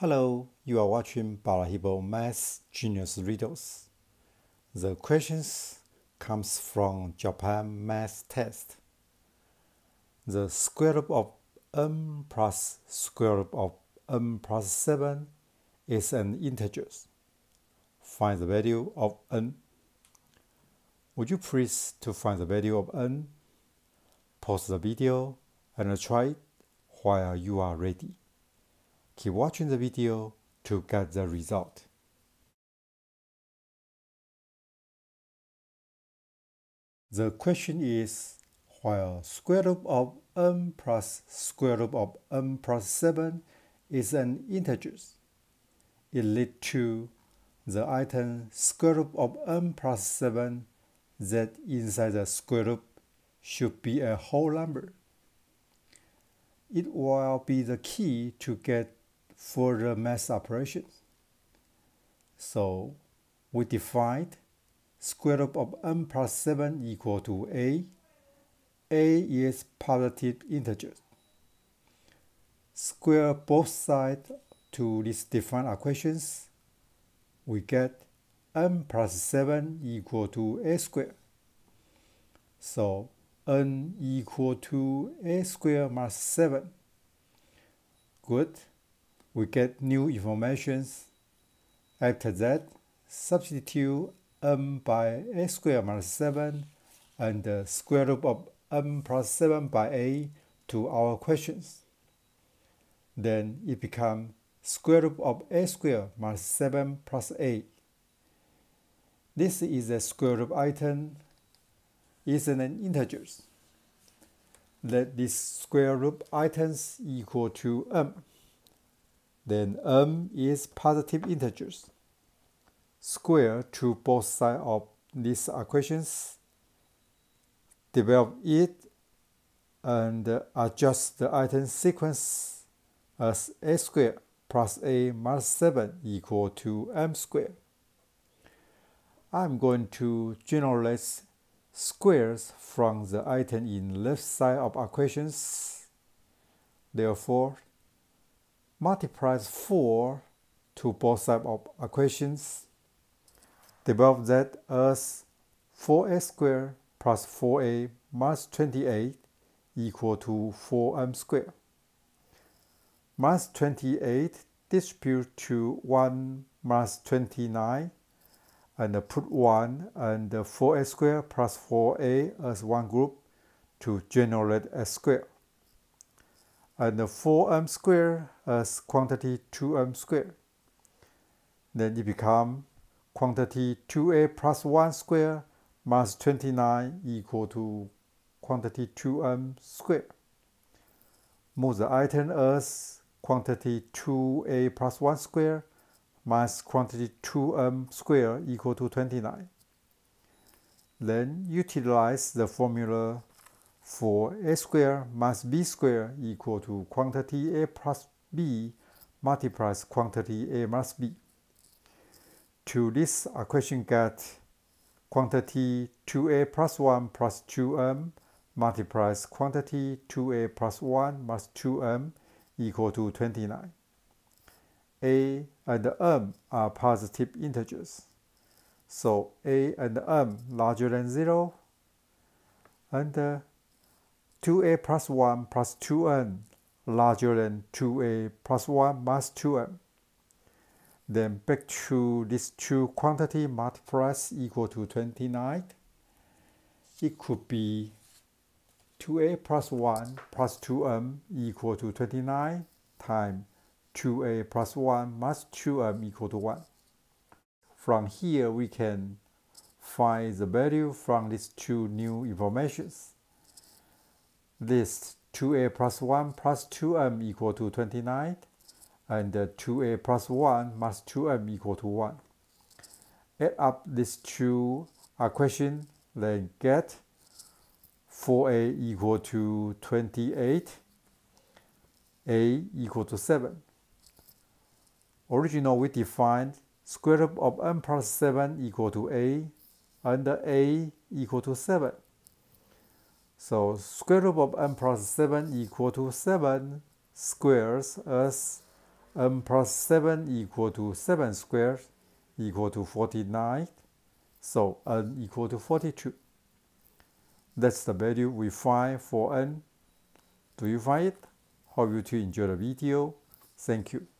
Hello, you are watching Balahibo Math Genius Riddles. The questions comes from Japan Math Test. The square root of n plus square root of n plus 7 is an integer. Find the value of n. Would you please to find the value of n? Pause the video and try it while you are ready. Keep watching the video to get the result. The question is, while square root of n plus square root of n plus 7 is an integer, it leads to the item square root of n plus 7 that inside the square root should be a whole number. It will be the key to get further math operations. So we defined square root of n plus 7 equal to a. A is positive integer. Square both sides to these defined equations. We get n plus 7 equal to a squared. So n equal to a squared minus 7. Good. We get new informations. After that, substitute n by a square minus 7 and the square root of n plus 7 by a to our questions. Then it becomes square root of a square minus 7 plus a. This is a square root item. It's an integer. Let this square root items equal to m. Then m is positive integers. Square to both sides of these equations. Develop it and adjust the item sequence as a square plus a minus 7 equal to m squared. I'm going to generate squares from the item in left side of equations. Therefore, multiplies 4 to both sides of equations. Develop that as 4a squared plus 4a minus 28 equal to 4m squared. Minus 28 distribute to 1 minus 29 and put 1 and 4a squared plus 4a as one group to generate a square. And 4m squared as quantity 2m squared. Then it becomes quantity 2a plus 1 squared minus 29 equal to quantity 2m squared. Move the item as quantity 2a plus 1 squared minus quantity 2m squared equal to 29. Then utilize the formula for a square minus b square equal to quantity a plus b multiplies quantity a minus b. To this equation get quantity 2a plus 1 plus 2m multiplies quantity 2a plus 1 plus 2m equal to 29. A and m are positive integers. So a and m larger than 0 and 2a plus 1 plus 2n larger than 2a plus 1 minus 2m. Then back to this two quantity multiplies equal to 29. It could be 2a plus 1 plus 2m equal to 29 times 2a plus 1 minus 2m equal to 1. From here we can find the value from these two new informations. This 2a plus 1 plus 2m equal to 29 and 2a plus 1 minus 2m equal to 1. Add up these two equations, then get 4a equal to 28, a equal to 7. Originally we defined square root of n plus 7 equal to a and a equal to 7. So square root of n plus 7 equal to 7 squares as m plus 7 equal to 7 squared equal to 49, so n equal to 42. That's the value we find for n. Do you find it? Hope you to enjoy the video. Thank you.